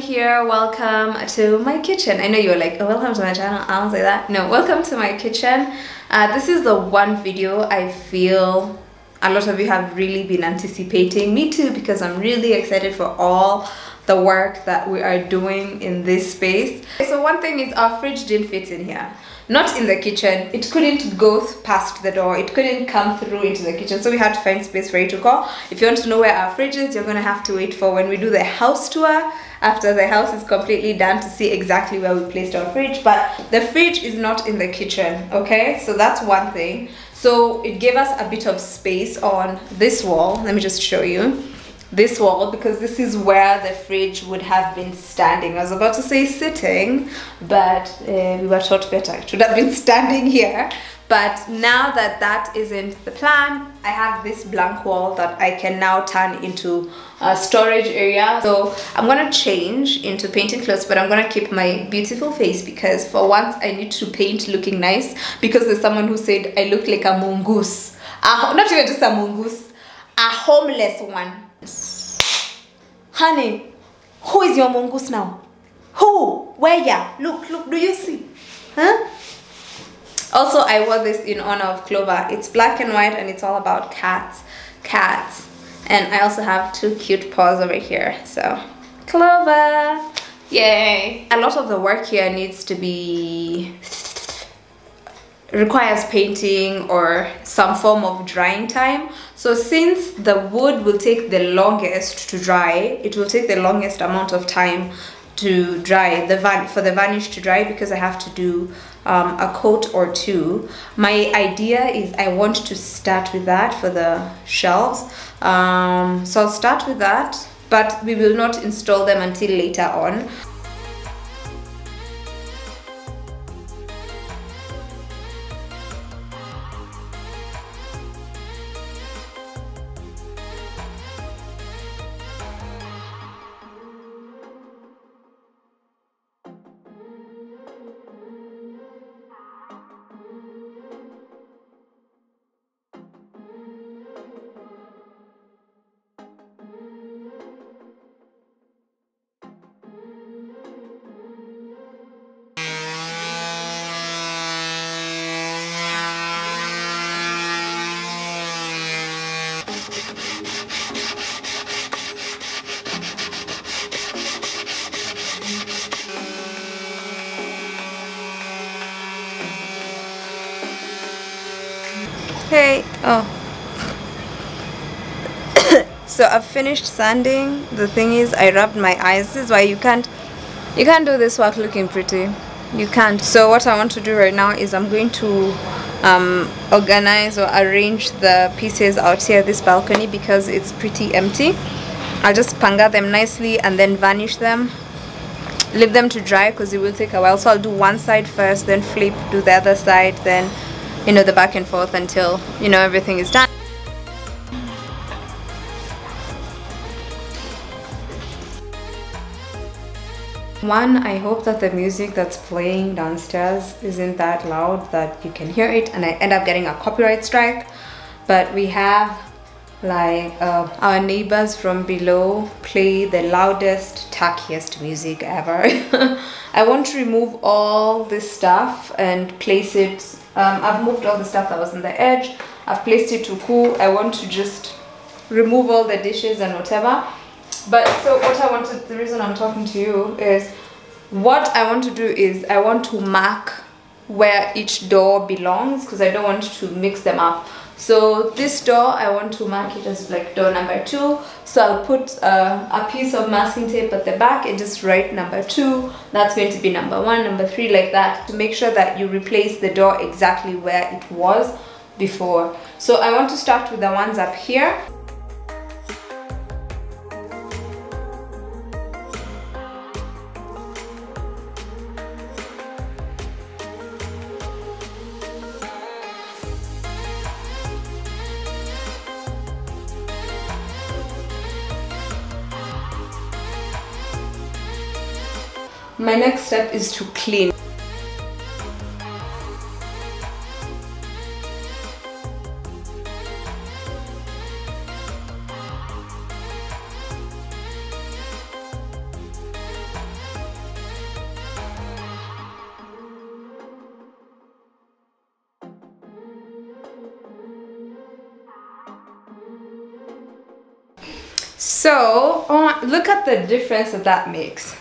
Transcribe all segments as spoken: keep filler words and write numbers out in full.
Here, welcome to my kitchen. I know you're like, oh, welcome to my channel. I don't say that. No, welcome to my kitchen. Uh, this is the one video I feel a lot of you have really been anticipating. Me too, because I'm really excited for all the work that we are doing in this space. So one thing is our fridge didn't fit in here. Not in the kitchen. It couldn't go past the door. It couldn't come through into the kitchen. So we had to find space for it to go. If you want to know where our fridge is, you're going to have to wait for when we do the house tour. After the house is completely done to see exactly where we placed our fridge. But the fridge is not in the kitchen. Okay? So that's one thing. So it gave us a bit of space on this wall. Let me just show you. This wall, because this is where the fridge would have been standing. I was about to say sitting, but uh, we were taught better. It should have been standing here. But now that that isn't the plan, I have this blank wall that I can now turn into a storage area. So I'm gonna change into painting clothes, but I'm gonna keep my beautiful face because for once I need to paint looking nice, because there's someone who said I look like a mongoose. Uh, not even just a mongoose, a homeless one. Honey, who is your mongoose now? Who? Where ya? Look, look, do you see? Huh? Also, I wore this in honor of Clover. It's black and white and it's all about cats. Cats. And I also have two cute paws over here. So, Clover! Yay! A lot of the work here needs to be... requires painting or some form of drying time. So since the wood will take the longest to dry, it will take the longest amount of time to dry, the van for the varnish to dry, because I have to do um, a coat or two. My idea is I want to start with that for the shelves. Um, so I'll start with that, but we will not install them until later on. Hey, oh. So I've finished sanding. The thing is, I rubbed my eyes. This is why you can't, you can't do this work looking pretty. You can't. So what I want to do right now is I'm going to um, organize or arrange the pieces out here, this balcony, because it's pretty empty. I'll just panga them nicely and then varnish them. Leave them to dry because it will take a while. So I'll do one side first, then flip, do the other side, then, you know, the back and forth until, you know, everything is done. One, I hope that the music that's playing downstairs isn't that loud that you can hear it and I end up getting a copyright strike. But we have like uh, our neighbors from below play the loudest, tackiest music ever. I want to remove all this stuff and place it. Um, I've moved all the stuff that was on the edge. I've placed it to cool. I want to just remove all the dishes and whatever. But so what I wanted, the reason I'm talking to you is what I want to do is I want to mark where each door belongs because I don't want to mix them up. So this door, I want to mark it as like door number two. So I'll put uh, a piece of masking tape at the back and just write number two. That's going to be number one, number three, like that, to make sure that you replace the door exactly where it was before. So I want to start with the ones up here. My next step is to clean. So oh, look at the difference that that makes.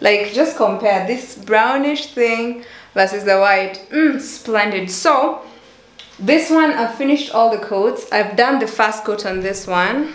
Like, just compare this brownish thing versus the white. Mm, splendid. So this one, I've finished all the coats. I've done the first coat on this one,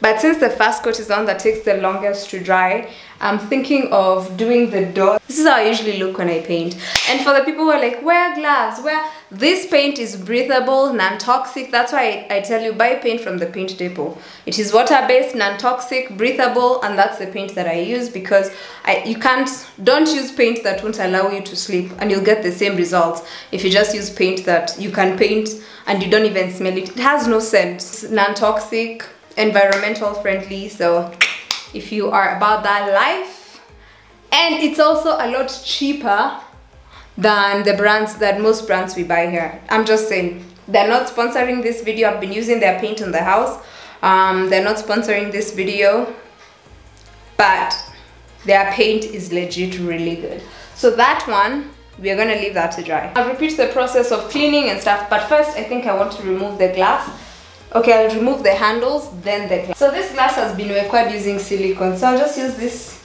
but since the first coat is the one that takes the longest to dry, I'm thinking of doing the dot. This is how I usually look when I paint. And for the people who are like, wear gloves, wear, this paint is breathable, non-toxic. That's why I, I tell you, buy paint from the Paint Depot. It is water-based, non-toxic, breathable, and that's the paint that I use, because I, you can't, don't use paint that won't allow you to sleep, and you'll get the same results if you just use paint that you can paint and you don't even smell it. It has no scent, non-toxic, environmental friendly. So if you are about that life, and it's also a lot cheaper than the brands that most brands we buy here. I'm just saying, they're not sponsoring this video. I've been using their paint on the house. Um, they're not sponsoring this video, but their paint is legit really good. So that one, we are gonna leave that to dry. I'll repeat the process of cleaning and stuff, but first I think I want to remove the glass. Okay, I'll remove the handles, then the glass. So this glass has been required using silicone. So I'll just use this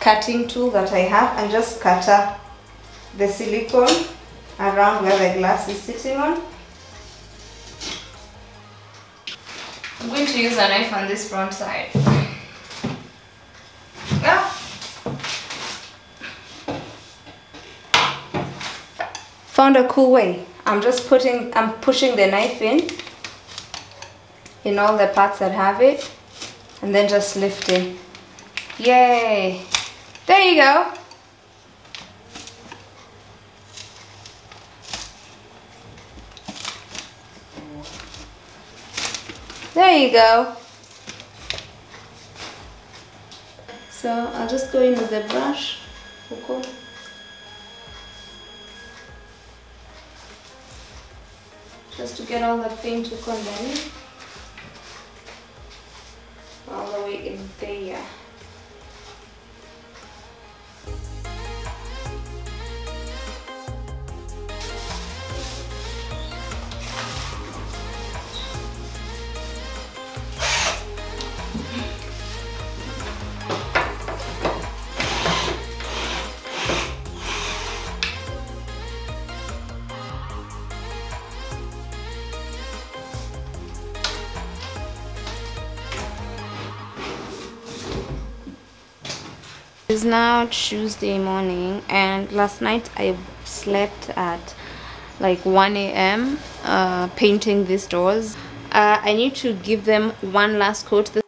cutting tool that I have and just cut up the silicone around where the glass is sitting on. I'm going to use a knife on this front side. Ah. Found a cool way. I'm just putting, I'm pushing the knife in. in all the parts that have it, and then just lifting. Yay! There you go! There you go! So I'll just go in with the brush. Okay. Just to get all the paint to come down. All the way in there. It's now Tuesday morning, and last night I slept at like one A M uh, painting these doors. Uh, I need to give them one last coat. This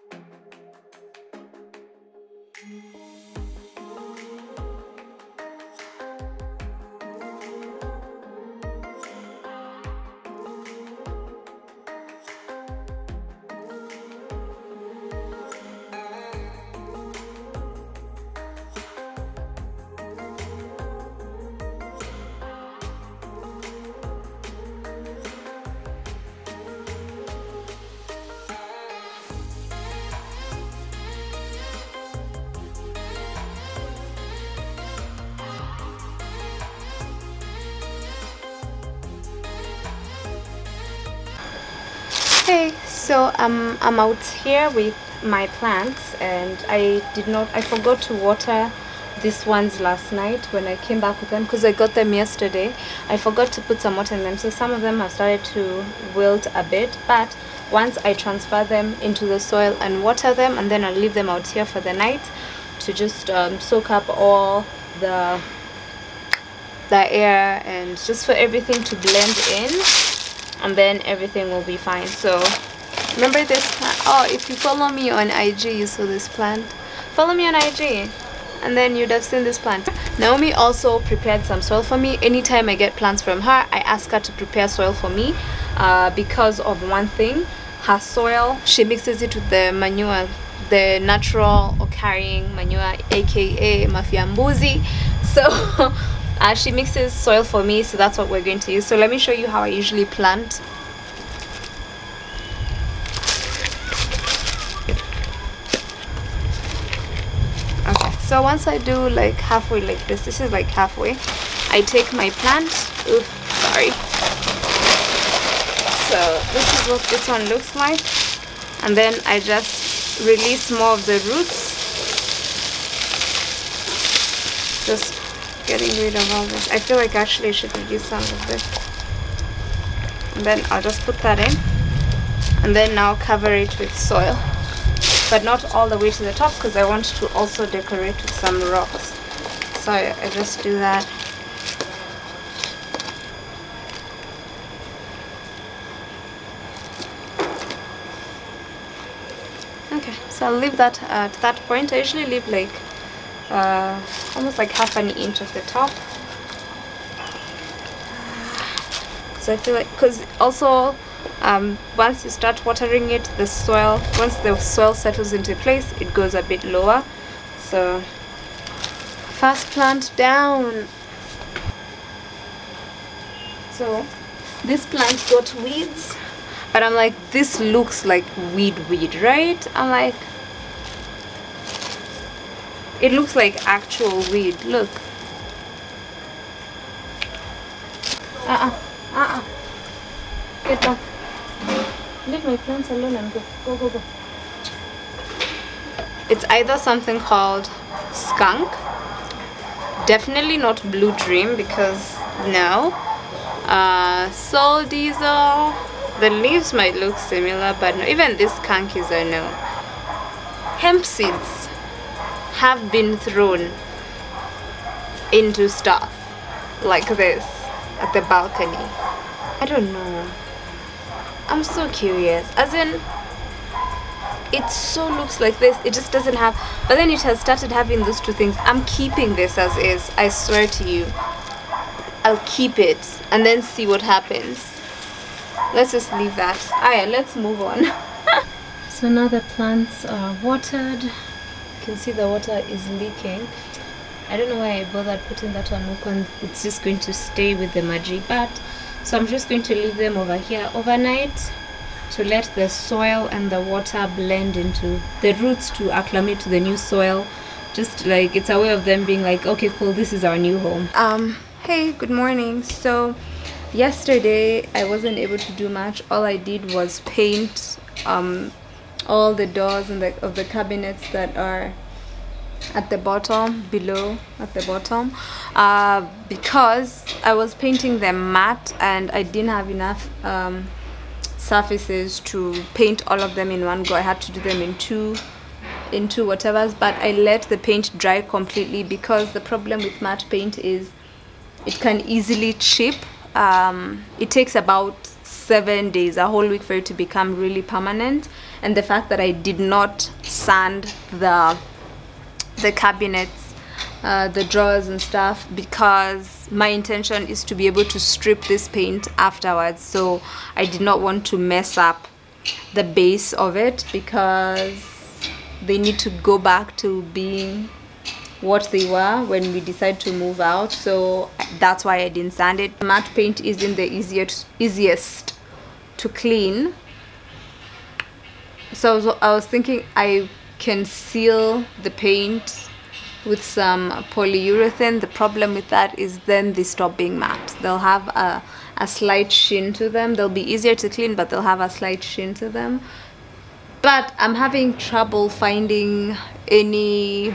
Okay, so um, I'm out here with my plants, and I did not, I forgot to water these ones last night when I came back with them, because I got them yesterday. I forgot to put some water in them, so some of them have started to wilt a bit, but once I transfer them into the soil and water them, and then I'll leave them out here for the night to just um, soak up all the, the air and just for everything to blend in. And then everything will be fine. So remember this plant. Oh, if you follow me on I G, you saw this plant. Follow me on I G, and then you'd have seen this plant. Naomi also prepared some soil for me. Anytime I get plants from her, I ask her to prepare soil for me uh, because of one thing. Her soil, she mixes it with the manure the natural occurring manure, aka Mafi ya Mbuzi. So uh, she mixes soil for me, so that's what we're going to use. So let me show you how I usually plant. Okay, so once I do like halfway like this, this is like halfway, I take my plant. Oops, sorry. So this is what this one looks like, and then I just release more of the roots, just getting rid of all this. I feel like actually I should reduce some of this, and then I'll just put that in, and then now cover it with soil, but not all the way to the top because I want to also decorate with some rocks. So I, I just do that. Okay, so I'll leave that at that point. I usually leave like uh, almost like half an inch of the top, because I feel like, because also Um, once you start watering it, the soil, once the soil settles into place, it goes a bit lower. So first plant down. So this plant got weeds, but I'm like, this looks like weed weed, right? I'm like, it looks like actual weed, look. Uh-uh, uh-uh, get back. Leave my plants alone and go, go, go, go. It's either something called skunk, definitely not blue dream because no, uh, soul diesel, the leaves might look similar, but no, even this skunk is a no. Hemp seeds have been thrown into stuff like this at the balcony. I don't know. I'm so curious, as in it so looks like this, it just doesn't have, but then it has started having those two things. I'm keeping this as is, I swear to you, I'll keep it and then see what happens. Let's just leave that. Alright, let's move on. So now the plants are watered, you can see the water is leaking. I don't know why I bothered putting that on open, it's just going to stay with the Maji, but so I'm just going to leave them over here overnight to let the soil and the water blend into the roots, to acclimate to the new soil. Just like, it's a way of them being like, okay, cool, this is our new home. Um, hey, good morning. So yesterday I wasn't able to do much. All I did was paint um, all the doors and the, of the cabinets that are at the bottom, below at the bottom, uh, because I was painting them matte and I didn't have enough um, surfaces to paint all of them in one go. I had to do them in two into whatever's, but I let the paint dry completely because the problem with matte paint is it can easily chip. Um, it takes about seven days, a whole week, for it to become really permanent, and the fact that I did not sand the the cabinets, uh, the drawers and stuff, because my intention is to be able to strip this paint afterwards, so I did not want to mess up the base of it because they need to go back to being what they were when we decide to move out. So that's why I didn't sand it. Matte paint isn't the easiest easiest to clean, so I was, I was thinking I can seal the paint with some polyurethane. The problem with that is then they stop being matte. They'll have a, a slight sheen to them. They'll be easier to clean, but they'll have a slight sheen to them. But I'm having trouble finding any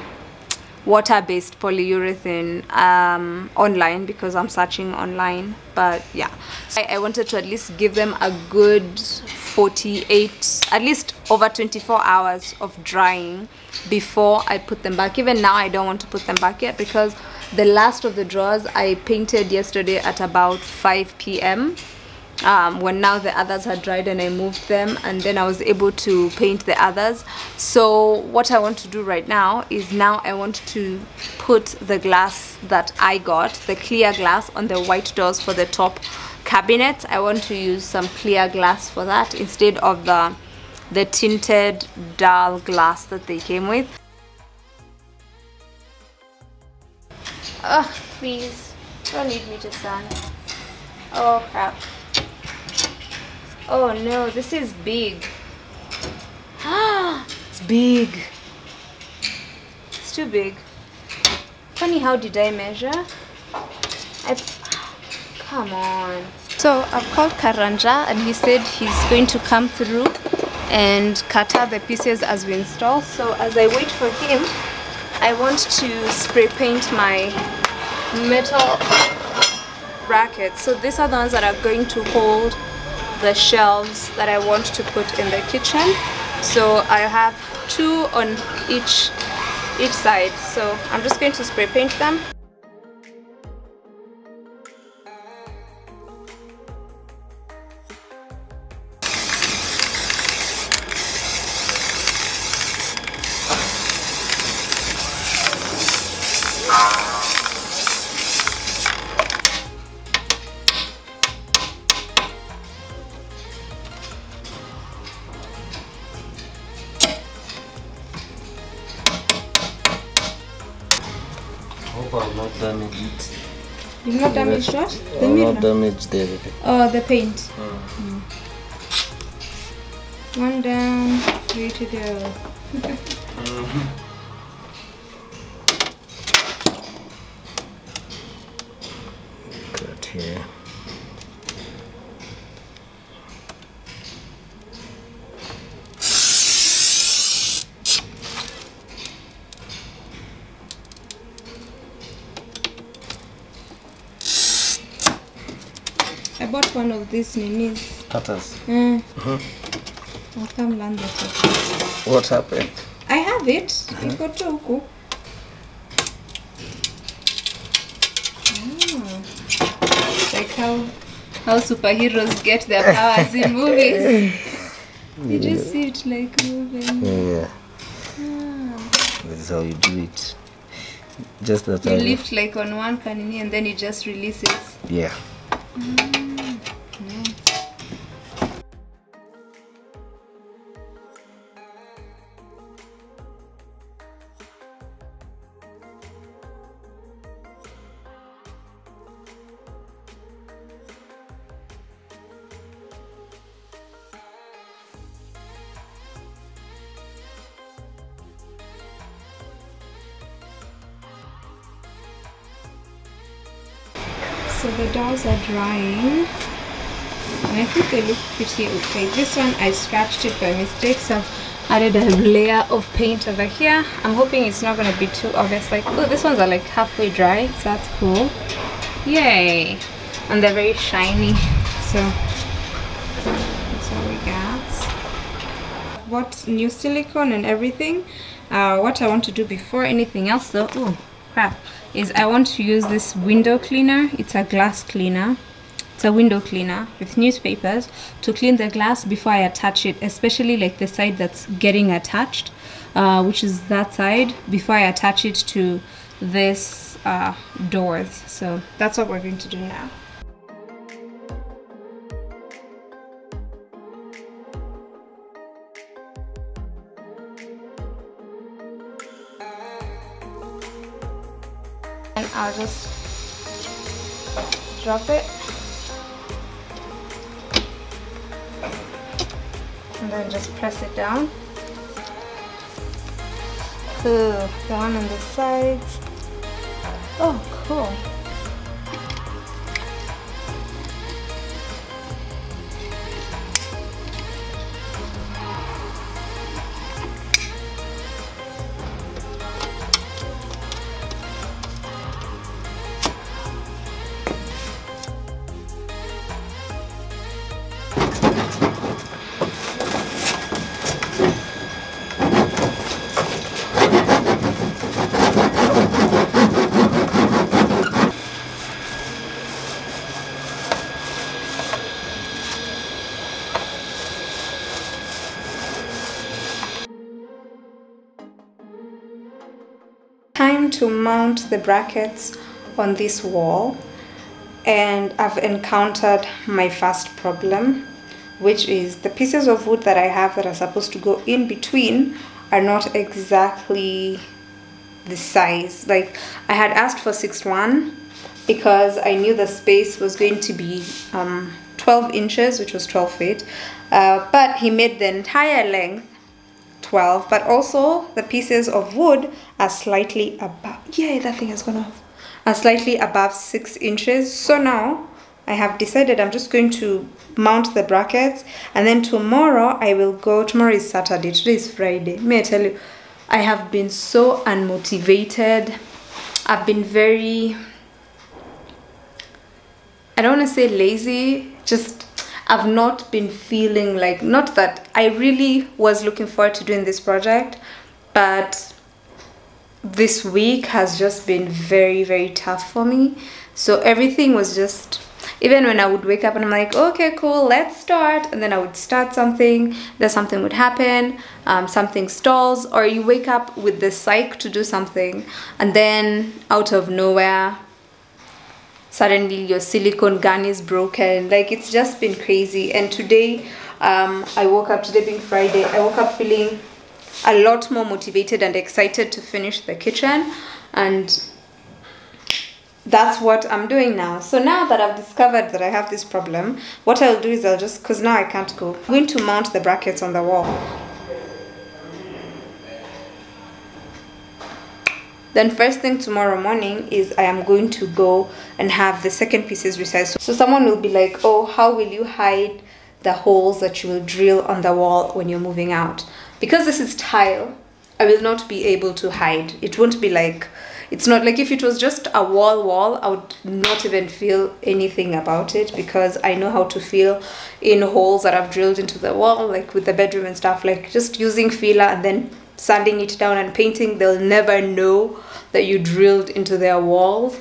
water-based polyurethane um, online because I'm searching online. But yeah, I, I wanted to at least give them a good forty-eight, at least over twenty-four hours of drying before I put them back. Even now I don't want to put them back yet because the last of the drawers I painted yesterday at about five p m um, when now the others had dried and I moved them, and then I was able to paint the others. So what I want to do right now is now I want to put the glass that I got, the clear glass, on the white doors for the top cabinets. I want to use some clear glass for that instead of the the tinted dull glass that they came with. Oh, please, don't lead me to sun. Oh, crap. Oh no, this is big. Ah, it's big. It's too big. Funny, how did I measure? I, come on. So I've called Karanja and he said he's going to come through and cut out the pieces as we install. So as I wait for him, I want to spray paint my metal brackets. So these are the ones that are going to hold the shelves that I want to put in the kitchen. So I have two on each each side. So I'm just going to spray paint them. I'll not damage it. You've not damaged what? The mirror? Not damage the... Oh, the paint. Mm. Mm. One down, three to go. Mm-hmm. Cut here. I bought one of these ninis. Cutters? Mm. Mm-hmm. I'll come learn that. What happened? I have it. Mm-hmm. It got to huku. Ah. Like how, how superheroes get their powers in movies. You yeah. just see it like moving. Yeah. Ah. That's how you do it. Just that You I lift like on one canini and then you just release it. Yeah. Mm. So the dolls are drying and I think they look pretty okay. This one I scratched it by mistake, so I've added a layer of paint over here. I'm hoping it's not going to be too obvious, like, oh, these ones are like halfway dry, so that's cool. Yay! And they're very shiny, so that's what we got. What new silicone and everything. Uh, what I want to do before anything else though, oh crap, is I want to use this window cleaner. It's a glass cleaner. It's a window cleaner with newspapers to clean the glass before I attach it, especially like the side that's getting attached, uh, which is that side, before I attach it to this uh, doors. So that's what we're going to do now. I'll just drop it and then just press it down. Ooh, the one on the sides. Oh, cool. To mount the brackets on this wall, and I've encountered my first problem, which is the pieces of wood that I have that are supposed to go in between are not exactly the size. Like, I had asked for six one because I knew the space was going to be um, twelve inches, which was twelve feet, uh, but he made the entire length twelve, but also the pieces of wood are slightly above, yay, that thing has gone off, are slightly above six inches. So now I have decided I'm just going to mount the brackets, and then tomorrow I will go. Tomorrow is Saturday, today is Friday. May I tell you, I have been so unmotivated. I've been very, I don't want to say lazy, just I've not been feeling like, not that I really was looking forward to doing this project, but this week has just been very, very tough for me. So everything was just, even when I would wake up and I'm like, okay, cool, let's start. And then I would start something, then something would happen, um, something stalls, or you wake up with the psyche to do something, and then out of nowhere, suddenly your silicone gun is broken. Like, it's just been crazy. And today, um, I woke up, today being Friday, I woke up feeling a lot more motivated and excited to finish the kitchen. And that's what I'm doing now. So now that I've discovered that I have this problem, what I'll do is I'll just, because now I can't go, I'm going to mount the brackets on the wall. Then first thing tomorrow morning is I am going to go and have the second pieces resized. So someone will be like, oh, how will you hide the holes that you will drill on the wall when you're moving out? Because this is tile, I will not be able to hide. It won't be like, it's not like, if it was just a wall wall, I would not even feel anything about it, because I know how to feel in holes that I've drilled into the wall, like with the bedroom and stuff, like just using feeler and then sanding it down and painting. They'll never know that you drilled into their walls.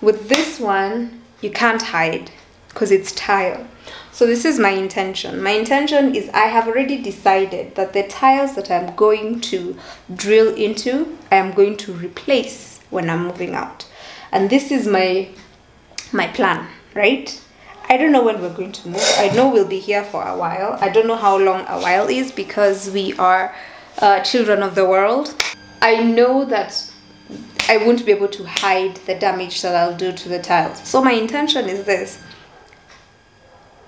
With this one, you can't hide because it's tile. So this is my intention. My intention is I have already decided that the tiles that I'm going to drill into, I am going to replace when I'm moving out. And this is my my plan, right? I don't know when we're going to move. I know we'll be here for a while. I don't know how long a while is, because we are uh, children of the world. I know that I won't be able to hide the damage that I'll do to the tiles. So my intention is this.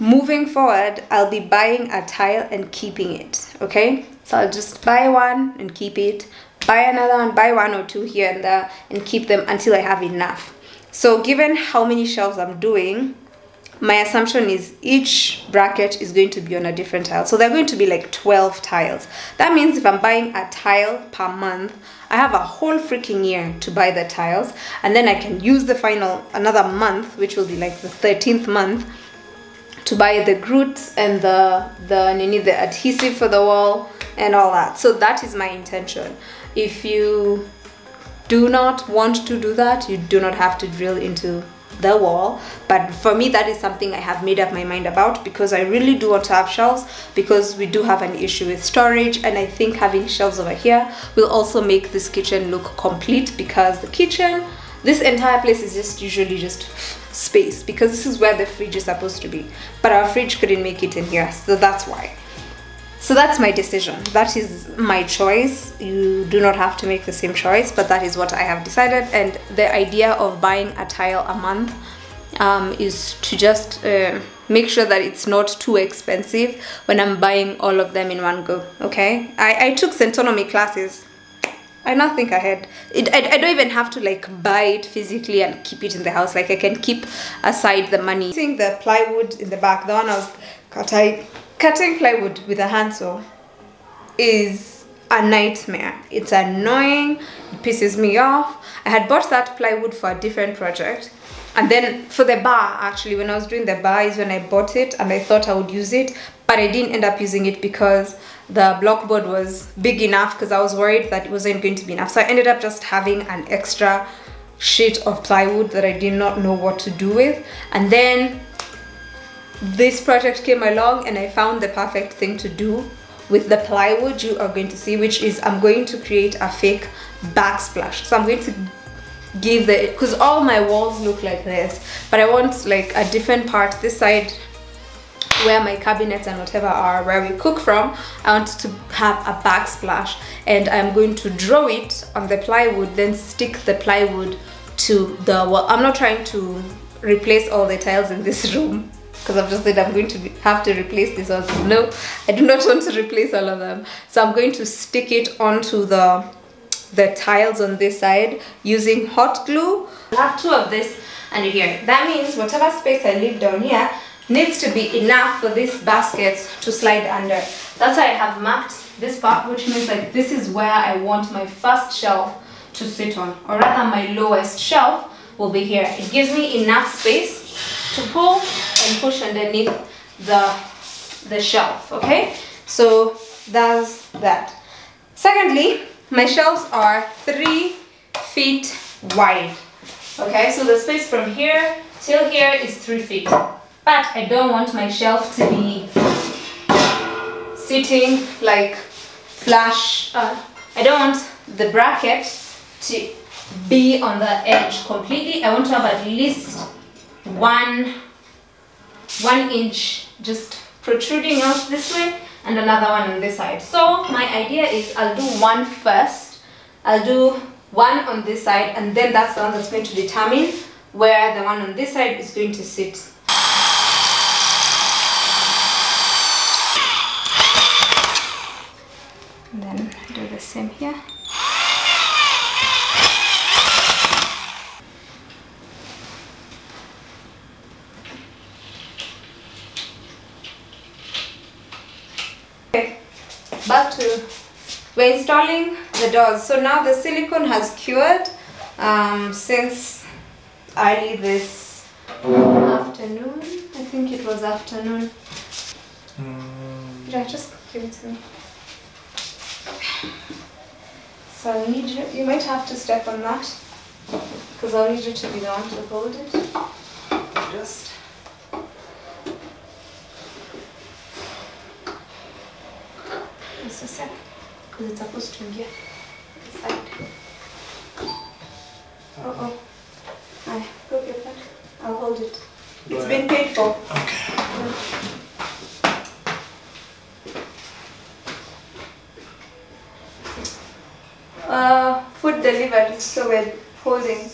Moving forward, I'll be buying a tile and keeping it, okay? So I'll just buy one and keep it. Buy another one, buy one or two here and there, and keep them until I have enough. So given how many shelves I'm doing, my assumption is each bracket is going to be on a different tile. So they're going to be like twelve tiles. That means if I'm buying a tile per month, I have a whole freaking year to buy the tiles, and then I can use the final another month, which will be like the thirteenth month, to buy the grout and the the nini, the adhesive for the wall and all that. So that is my intention. If you do not want to do that, you do not have to drill into the wall. But for me, that is something I have made up my mind about, because I really do want to have shelves, because we do have an issue with storage. And I think having shelves over here will also make this kitchen look complete, because the kitchen, this entire place is just usually just space, because this is where the fridge is supposed to be. But our fridge couldn't make it in here, so that's why. So that's my decision. That is my choice. You do not have to make the same choice, but that is what I have decided. And the idea of buying a tile a month um, is to just uh, make sure that it's not too expensive when I'm buying all of them in one go, okay? I, I took centonomy classes. I now think ahead. It, I, I don't even have to like buy it physically and keep it in the house. Like, I can keep aside the money. Seeing the plywood in the back, the one I was cutting, Cutting plywood with a handsaw is a nightmare. It's annoying, it pisses me off. I had bought that plywood for a different project. And then for the bar, actually, when I was doing the bar is when I bought it, and I thought I would use it, but I didn't end up using it because the block board was big enough, because I was worried that it wasn't going to be enough. So I ended up just having an extra sheet of plywood that I did not know what to do with. And then this project came along, and I found the perfect thing to do with the plywood you are going to see, which is I'm going to create a fake backsplash. So I'm going to give the, because all my walls look like this, but I want like a different part. This side where my cabinets and whatever are where we cook from, I want to have a backsplash, and I'm going to draw it on the plywood, then stick the plywood to the wall. I'm not trying to replace all the tiles in this room, because I've just said I'm going to have to replace these ones. No, I do not want to replace all of them. So I'm going to stick it onto the the tiles on this side using hot glue. I have two of this under here. That means whatever space I leave down here needs to be enough for these baskets to slide under. That's why I have marked this part, which means like this is where I want my first shelf to sit on, or rather my lowest shelf will be here. It gives me enough space to pull and push underneath the the shelf. Okay, so that's that. Secondly, my shelves are three feet wide. Okay, so the space from here till here is three feet. But I don't want my shelf to be sitting like flush. Uh, I don't want the bracket to be on the edge completely. I want to have at least one, one inch just protruding out this way, and another one on this side. So my idea is I'll do one first. I'll do one on this side, and then that's the one that's going to determine where the one on this side is going to sit. And then do the same here. Back to, we're installing the doors. So now the silicone has cured um, since early this afternoon. I think it was afternoon. Mm. Did I just give it to me? Okay. So I'll need you, you might have to step on that, because I'll need you to be the one to hold it. Just. Because it's supposed to be inside. Uh-oh. Aye, go get that. I'll hold it. It's been paid for. Okay. Uh, food delivered, so we're holding.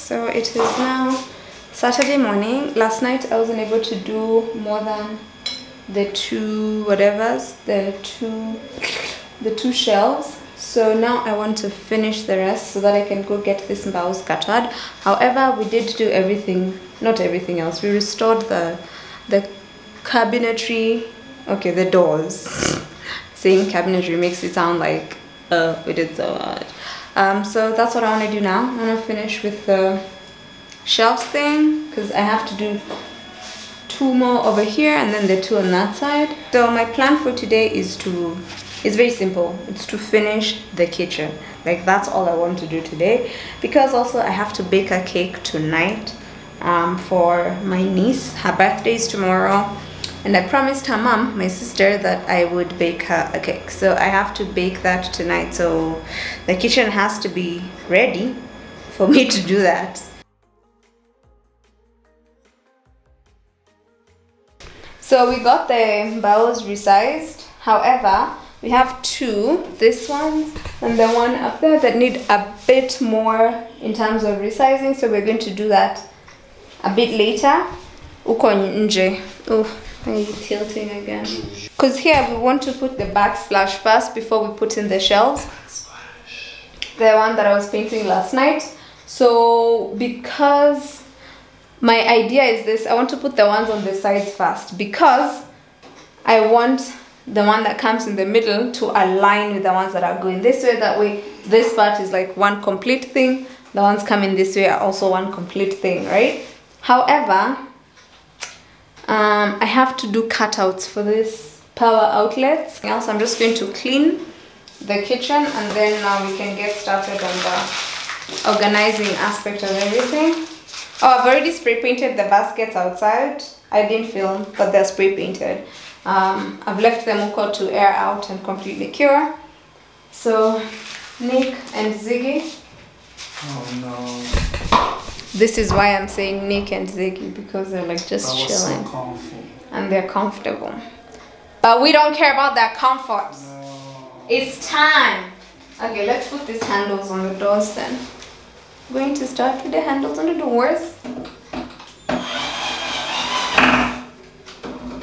So it is now Saturday morning. Last night I wasn't able to do more than the two whatevers, the two, the two shelves. So now I want to finish the rest so that I can go get this mbao scattered. However, we did do everything, not everything else. We restored the the cabinetry, okay, the doors. Saying cabinetry makes it sound like uh, we did so much. Um, so that's what I want to do now. I want to finish with the shelves thing, because I have to do two more over here and then the two on that side. So my plan for today is to, it's very simple, it's to finish the kitchen. Like that's all I want to do today, because also I have to bake a cake tonight um, for my niece. Her birthday is tomorrow, and I promised her mom, my sister, that I would bake her a cake. So I have to bake that tonight. So the kitchen has to be ready for me to do that. So we got the bowls resized. However, we have two, this one and the one up there, that need a bit more in terms of resizing. So we're going to do that a bit later. Uko nje. Oh. Are you tilting again? Because here we want to put the backsplash first before we put in the shelves. The one that I was painting last night. So because my idea is this, I want to put the ones on the sides first, because I want the one that comes in the middle to align with the ones that are going this way. That way this part is like one complete thing the ones coming this way are also one complete thing, right? However, um, I have to do cutouts for this power outlets. Else, I'm just going to clean the kitchen and then now we can get started on the organizing aspect of everything. Oh, I've already spray painted the baskets outside. I didn't film, but they're spray painted. Um, I've left them to air out and completely cure. So, Nick and Ziggy. Oh no. This is why I'm saying Nick and Ziggy, because they're like just that was chilling. So comfy. And they're comfortable. But we don't care about their comfort. No. It's time. Okay, let's put these handles on the doors then. I'm going to start with the handles on the doors.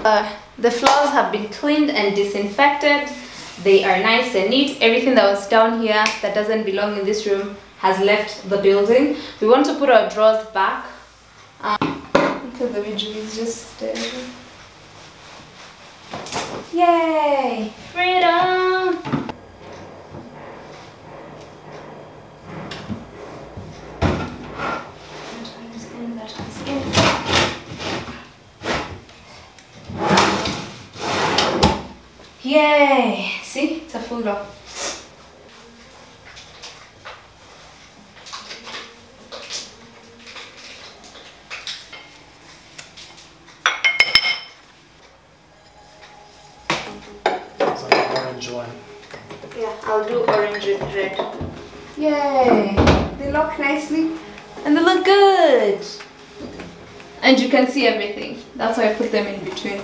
Uh, the floors have been cleaned and disinfected. They are nice and neat. Everything that was down here that doesn't belong in this room has left the building. We want to put our drawers back. Um, because the bedroom is just... Uh, yay! Freedom! That one is in, that one is in. Yay! See? It's a full lock. It's like an orange one. Yeah, I'll do orange and red. Yay! They lock nicely and they look good! And you can see everything. That's why I put them in between.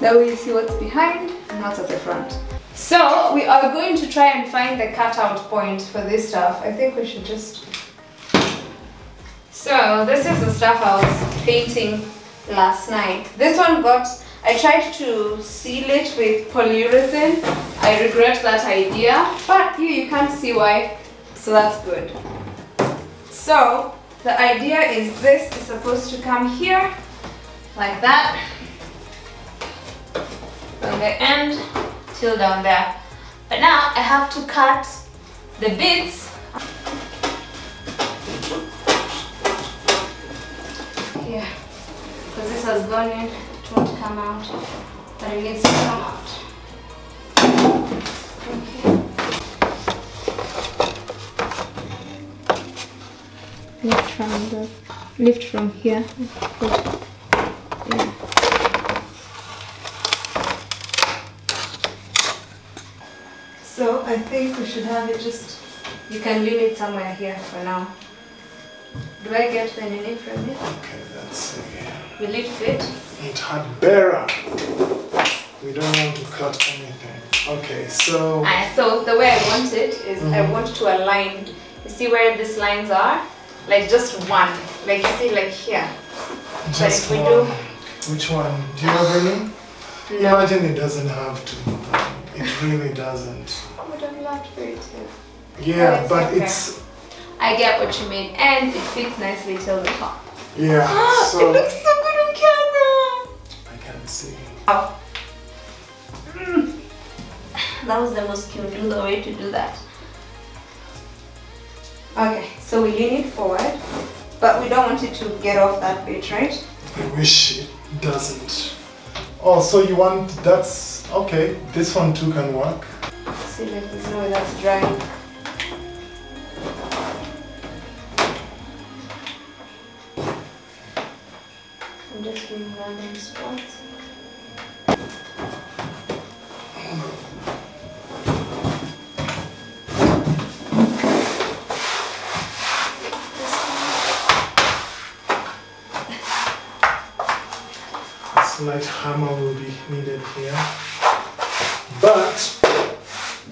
That way you see what's behind. Not at the front. So we are going to try and find the cutout point for this stuff. I think we should just... So this is the stuff I was painting last night. This one got... I tried to seal it with polyurethane. I regret that idea, but here you can't see why, so that's good. So the idea is this is supposed to come here like that. From the end till down there, but now I have to cut the bits. Here, because this has gone in, it won't come out, but it needs to come out. Okay. Lift from the lift from here. Good. Yeah. So I think we should have it just, you can leave it somewhere here for now. Do I get the name from here? Okay, that's again. Will it fit? It had bearer. We don't want to cut anything. Okay, so... Uh, so the way I want it is mm-hmm. I want to align. You see where these lines are? Like just one. Like you see like here. Just but if we one. do... Which one? Do you have any? No. Imagine it doesn't have to. It really doesn't. I would have loved for it to. Yeah, oh, but okay. It's... I get what you mean. And it fits nicely till the top. Yeah, ah, so... It looks so good on camera! I can't see. Oh. Mm. That was the most Kindula way to do that. Okay, so we lean it forward. But we don't want it to get off that bit, right? I wish it doesn't. Oh, so you want... That's... Okay, this one too can work. See, like this one that's dry. I'm just doing random spots. A slight hammer will be needed here. But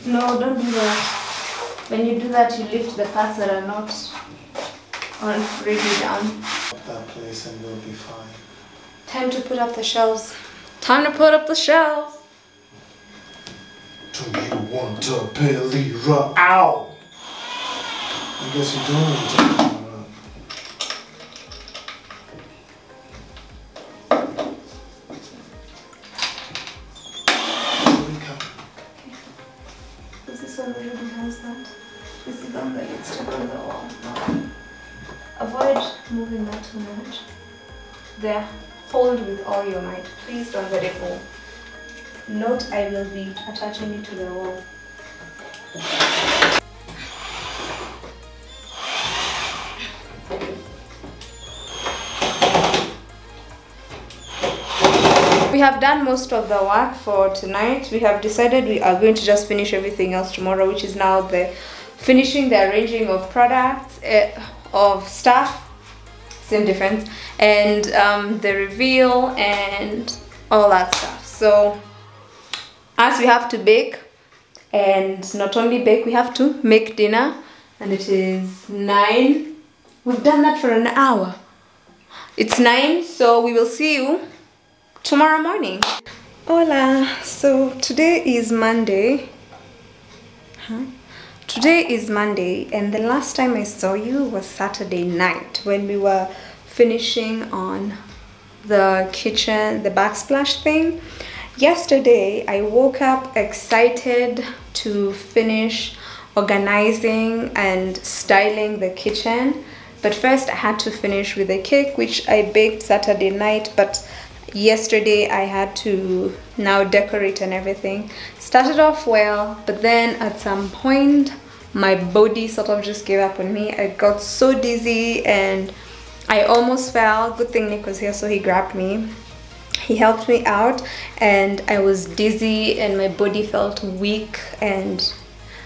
no, don't do that. When you do that, you lift the parts that are not already down. That place and we'll be fine. Time to put up the shelves. Time to put up the shelves. Do you want a belly rub? Ow! I guess you don't want a belly rub. This one already has that. This is the one that gets stuck on the wall. Avoid moving that too much. There. Hold with all your might. Please don't let it go. Note, I will be attaching it to the wall. We have done most of the work for tonight. We have decided we are going to just finish everything else tomorrow, which is now the finishing the arranging of products, uh, of stuff, same difference, and um, the reveal and all that stuff. So as we have to bake, and not only bake, we have to make dinner, and it is nine. We've done that for an hour. It's nine, so we will see you tomorrow morning. Hola. So today is Monday. Huh? Today is Monday, and the last time I saw you was Saturday night when we were finishing on the kitchen, the backsplash thing. Yesterday I woke up excited to finish organizing and styling the kitchen, but first I had to finish with the cake which I baked Saturday night, but yesterday I had to now decorate and everything. Started off well, but then at some point my body sort of just gave up on me. I got so dizzy and I almost fell. Good thing Nick was here, so he grabbed me, he helped me out, and I was dizzy and my body felt weak and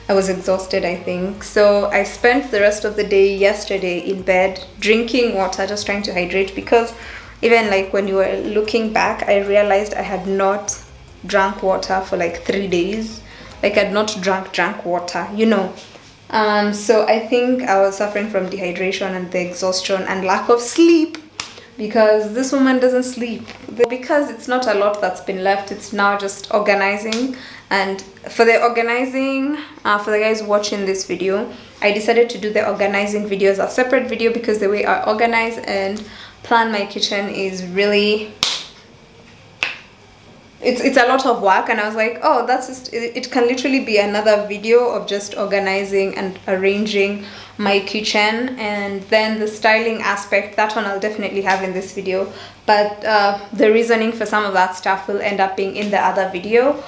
I was exhausted, I think. So I spent the rest of the day yesterday in bed drinking water, just trying to hydrate, because even like when you were looking back, I realized I had not drunk water for like three days. Like I'd not drunk, drunk water, you know. Um, so I think I was suffering from dehydration and the exhaustion and lack of sleep, because this woman doesn't sleep. Because it's not a lot that's been left, it's now just organizing. And for the organizing, uh, for the guys watching this video, I decided to do the organizing video as a separate video, because the way I organize and plan my kitchen is really, it's it's a lot of work, and I was like, oh, that's just it, it can literally be another video of just organizing and arranging my kitchen. And then the styling aspect, that one I'll definitely have in this video, but uh, the reasoning for some of that stuff will end up being in the other video.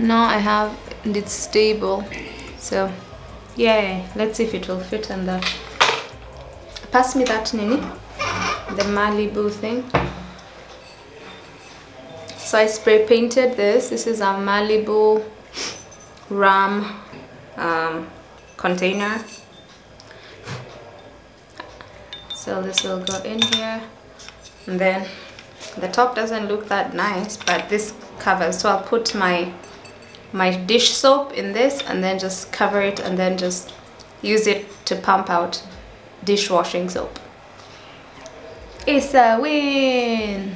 Now I have, and it's stable, so yay. Let's see if it will fit on that. Pass me that nini, the Malibu thing. So I spray painted this. This is a Malibu rum um, container. So this will go in here, and then the top doesn't look that nice, but this covers. So I'll put my my dish soap in this and then just cover it, and then just use it to pump out dishwashing soap. It's a win.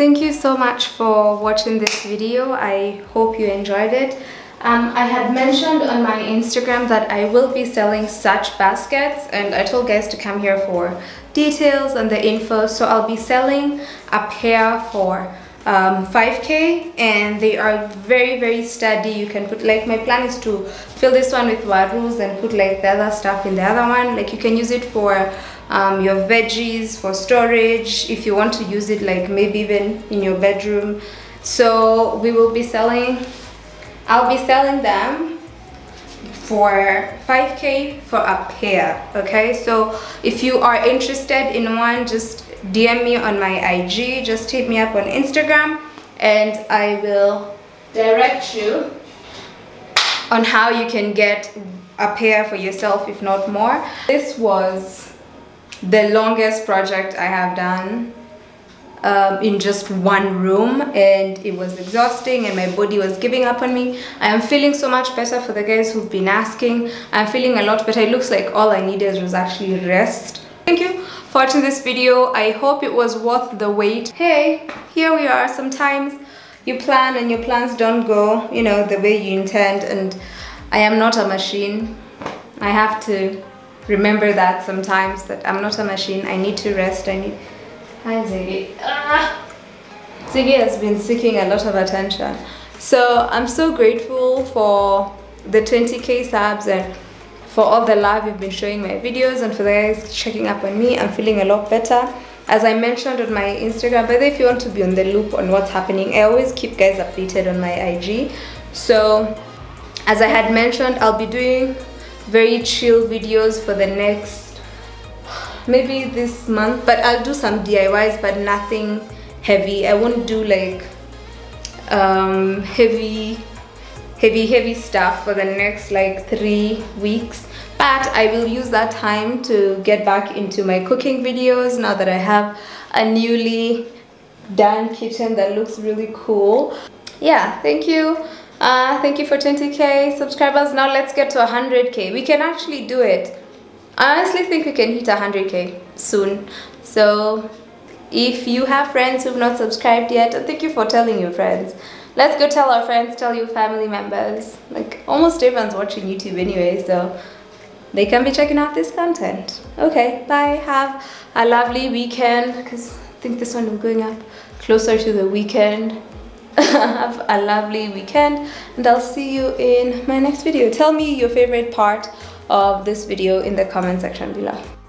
Thank you so much for watching this video. I hope you enjoyed it. Um, I had mentioned on my Instagram that I will be selling such baskets, and I told guys to come here for details and the info. So I'll be selling a pair for um, five K, and they are very very sturdy. You can put, like, my plan is to fill this one with warus and put like the other stuff in the other one. Like, you can use it for Um, your veggies, for storage, if you want to use it, like maybe even in your bedroom. So we will be selling, I'll be selling them for five K for a pair. Okay, so if you are interested in one, just D M me on my I G, just hit me up on Instagram, and I will direct you on how you can get a pair for yourself, if not more. This was the longest project I have done um, in just one room, and it was exhausting and my body was giving up on me. I am feeling so much better. For the guys who've been asking, I'm feeling a lot better. It looks like all I needed was actually rest. Thank you for watching this video. I hope it was worth the wait. Hey, here we are. Sometimes you plan and your plans don't go, you know, the way you intend, and I am not a machine. I have to remember that sometimes, that I'm not a machine. I need to rest. I need... Hi Ziggy. Ah! Ziggy has been seeking a lot of attention. So I'm so grateful for the twenty K subs and for all the love you've been showing my videos, and for the guys checking up on me. I'm feeling a lot better. As I mentioned on my Instagram, by the way, if you want to be on the loop on what's happening, I always keep guys updated on my I G. So as I had mentioned, I'll be doing very chill videos for the next, maybe this month, but I'll do some D I Ys, but nothing heavy. I won't do like um, heavy heavy heavy stuff for the next like three weeks, but I will use that time to get back into my cooking videos now that I have a newly done kitchen that looks really cool. Yeah, thank you. Uh, thank you for twenty K subscribers. Now let's get to one hundred K. We can actually do it. I honestly think we can hit one hundred K soon. So if you have friends who've not subscribed yet, thank you for telling your friends. Let's go tell our friends, tell your family members. Like, almost everyone's watching YouTube anyway, so they can be checking out this content. Okay, bye. Have a lovely weekend, because I think this one is going up closer to the weekend. Have a lovely weekend, and I'll see you in my next video. Tell me your favorite part of this video in the comment section below.